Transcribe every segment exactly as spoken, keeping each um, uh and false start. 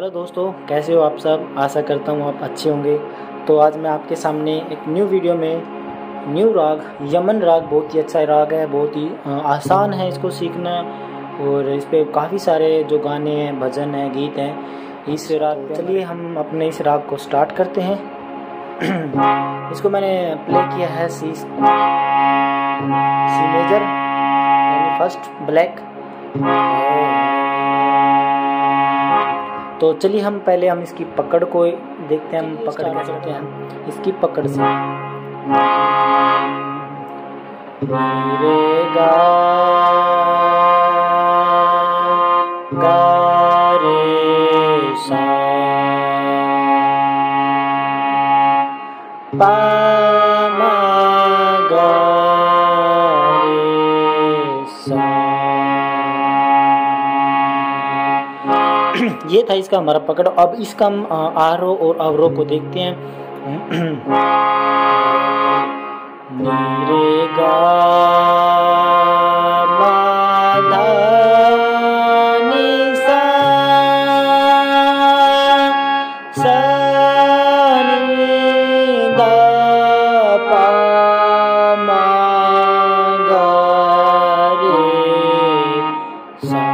Hello दोस्तों, कैसे हो आप सब। आशा करता हूँ आप अच्छे होंगे। तो आज मैं आपके सामने एक न्यू वीडियो में न्यू राग यमन राग, बहुत ही अच्छा राग है, बहुत ही आसान है इसको सीखना और इस पर काफ़ी सारे जो गाने हैं, भजन हैं, गीत हैं इस राग पे। चलिए हम अपने इस राग को स्टार्ट करते हैं। इसको मैंने प्ले किया है सी सी मेजर यानी फर्स्ट ब्लैक। तो चलिए हम पहले हम इसकी पकड़ को देखते हैं। हम पकड़ कर सकते हैं इसकी पकड़ से रे गा गा रे सा पा मा गा रे सा। ये था इसका हमारा पकड़। अब इसका हम आरोह और अवरोह को देखते हैं। रे गा मा धा नि सा सा रे गा पा मा गा रे सा।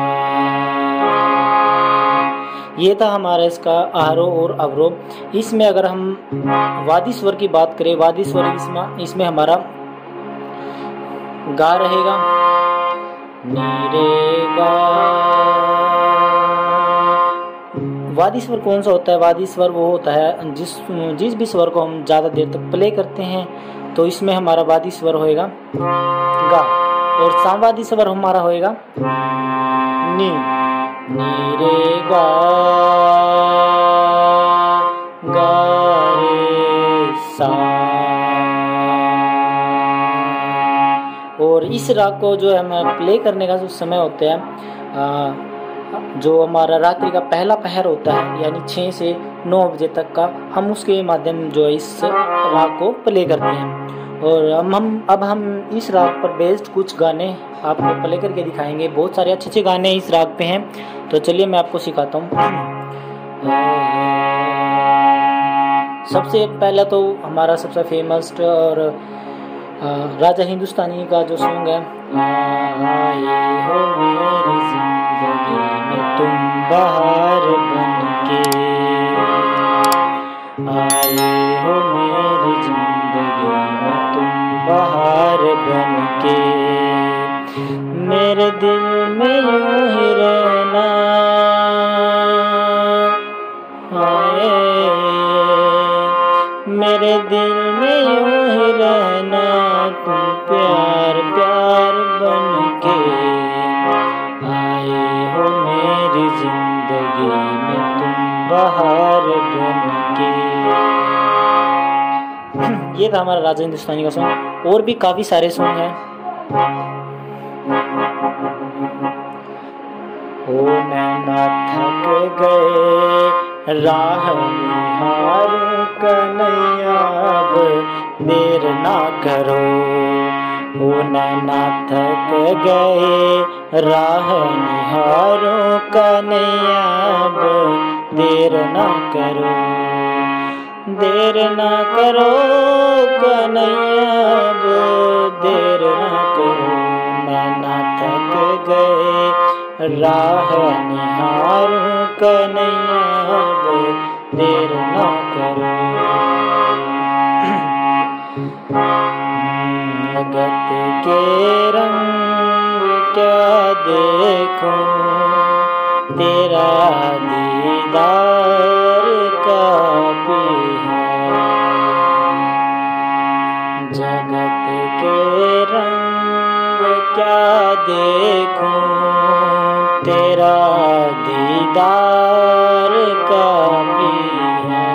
ये था हमारा इसका आरोह और अवरोह। इसमें अगर हम वादी स्वर की बात करें, वादी स्वर इसमें इसमें हमारा गा रहेगा नी रे गा। वादी स्वर कौन सा होता है? वादी स्वर वो होता है जिस जिस भी स्वर को हम ज़्यादा देर तक प्ले करते हैं, तो इसमें हमारा वादी स्वर होएगा गा और संवादी स्वर हमारा होएगा नी। नी रे गा गा रे सा। और इस राग को जो हमें प्ले करने का जो समय होता है, जो हमारा रात्रि का पहला पहर होता है यानी छः से नौ बजे तक का, हम उसके माध्यम जो इस राग को प्ले करते हैं। और हम हम अब हम इस राग पर बेस्ड कुछ गाने आपको प्ले करके दिखाएंगे। बहुत सारे अच्छे अच्छे गाने इस राग पे हैं, तो चलिए मैं आपको सिखाता हूँ। सबसे पहला तो हमारा सबसे फेमस और राजा हिंदुस्तानी का जो सॉन्ग है, आए हो मेरी जिंदगी में तुम बहार बनके, आए हो मेरी जिंदगी में तुम बहार बनके, मेरे दिल में यूं ही रहना, मेरे दिल में यूं ही रहना तुम प्यार प्यार बनके, आए हो मेरी जिंदगी में तुम बहार बनके। ये था हमारा राजा हिंदुस्तानी का सॉन्ग। और भी काफ़ी सारे सॉन्ग हैं। ओ नैना थक गए राह निहार कन्हैया अब देर ना करो, ओ नैना थक गए राह निहार कन्हैया अब देर ना करो, देर ना करो कन्हैया अब देर ना करो, नैना थक गए राह निहार कन्हैया अब देर ना करो। जगत के रंग क्या देखो तेरा दीदार काफी है, जगत के रंग क्या देखो तेरा दीदार काफी है।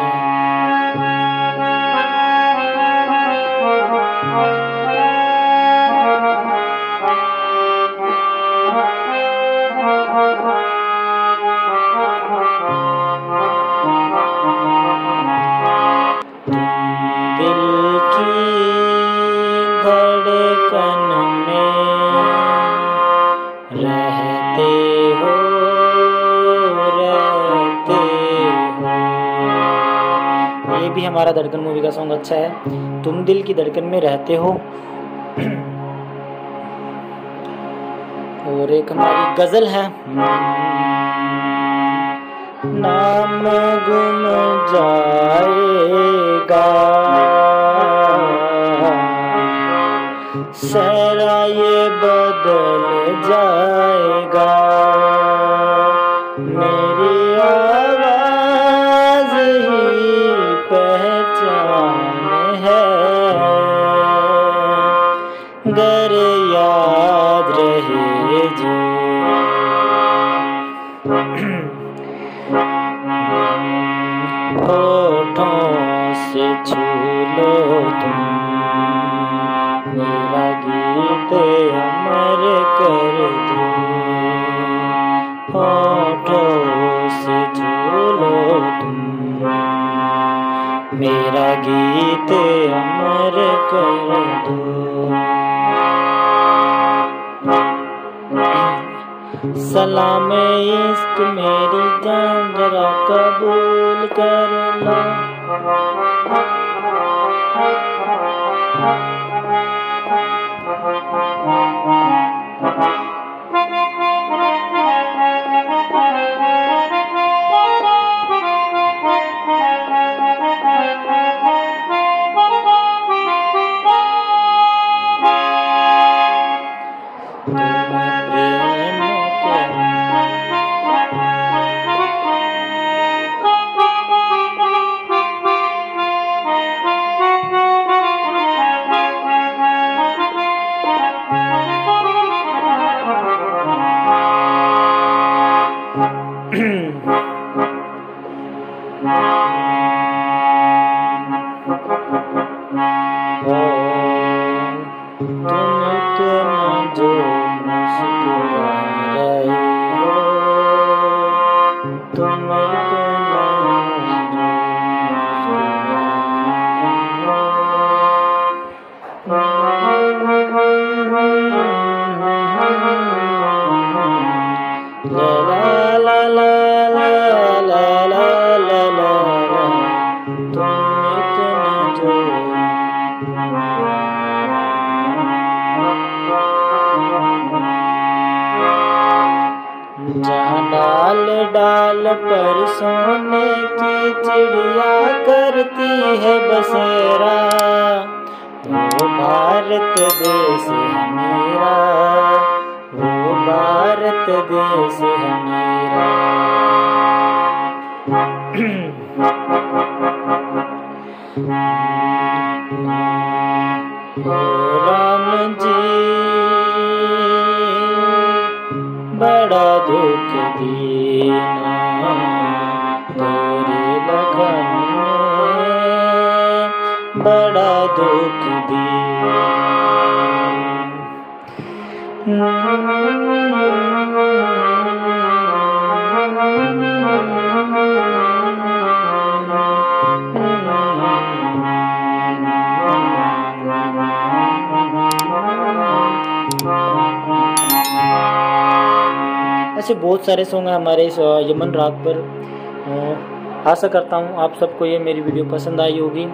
दिल की धड़कन में रहते हो रहते हमारा धड़कन मूवी का सॉन्ग अच्छा है। तुम दिल की धड़कन में रहते हो। और एक हमारी गजल है, नाम गुम जाएगा सारा ये बदल जाएगा, मेरी आवाज ही पहचान है, गर याद रहे जो। होठों से छू लो तुम मेरा गीत अमर कर दो, होठों से छू लो तुम मेरा गीत अमर कर दो। सलाम इश्क मेरी जान जरा कबूल कर लो, डाल पर सोने की चिड़िया करती है बसेरा, वो भारत देश है मेरा, वो भारत देश है मेरा। राम जी बड़ा दुख दीना तेरे लगन में, बड़ा दुख दीना। ऐसे बहुत सारे सॉन्ग हैं हमारे इस यमन राग पर। आशा करता हूँ आप सबको ये मेरी वीडियो पसंद आई होगी।